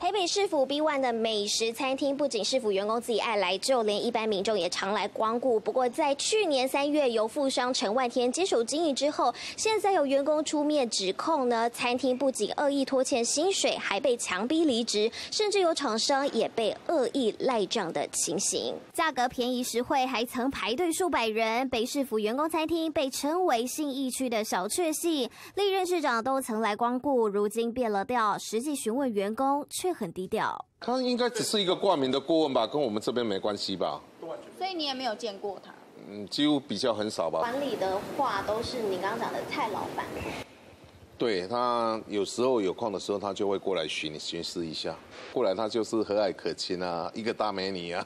台北市府 B1 的美食餐厅，不仅市府员工自己爱来，就连一般民众也常来光顾。不过，在去年3月由富商陈万天接手经营之后，现在有员工出面指控呢，餐厅不仅恶意拖欠薪水，还被强逼离职，甚至有厂商也被恶意赖账的情形。价格便宜实惠，还曾排队数百人。北市府员工餐厅被称为信义区的小确幸，历任市长都曾来光顾，如今变了调，实际询问员工却 很低调，他应该只是一个挂名的顾问吧，跟我们这边没关系吧？所以你也没有见过他，几乎比较很少吧。管理的话都是你刚刚讲的蔡老板，对他有时候有空的时候，他就会过来巡视一下，过来他就是和蔼可亲啊，一个大美女啊。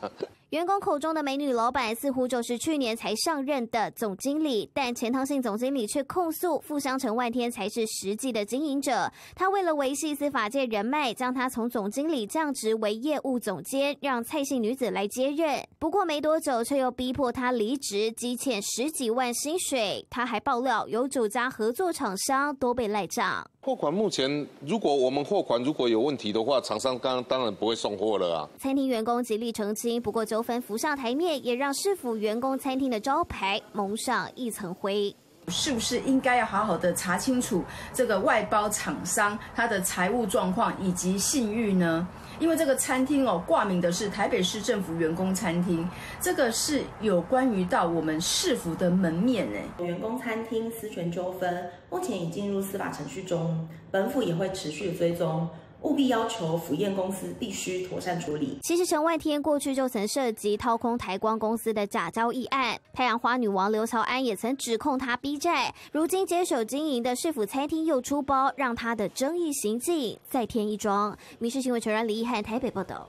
员工口中的美女老板似乎就是去年才上任的总经理，但钱汤信总经理却控诉富商陈万天才是实际的经营者。他为了维系司法界人脉，将他从总经理降职为业务总监，让蔡姓女子来接任。不过没多久，却又逼迫他离职，积欠10几万薪水。他还爆料，有9家合作厂商都被赖账。货款目前，如果我们货款如果有问题的话，厂商当然不会送货了啊。餐厅员工极力澄清，不过纠纷浮上台面，也让市府员工餐厅的招牌蒙上一层灰。是不是应该要好好的查清楚这个外包厂商他的财务状况以及信誉呢？因为这个餐厅哦，挂名的是台北市政府员工餐厅，这个是有关于到我们市府的门面哎。员工餐厅私权纠纷目前已进入司法程序中，本府也会持续追踪。 务必要求府宴公司必须妥善处理。其实陈万天过去就曾涉及掏空台光公司的假交易案，太阳花女王刘乔安也曾指控他逼债。如今接手经营的市府餐厅又出包，让他的争议行径再添一桩。民视新闻全然李义汉台北报道。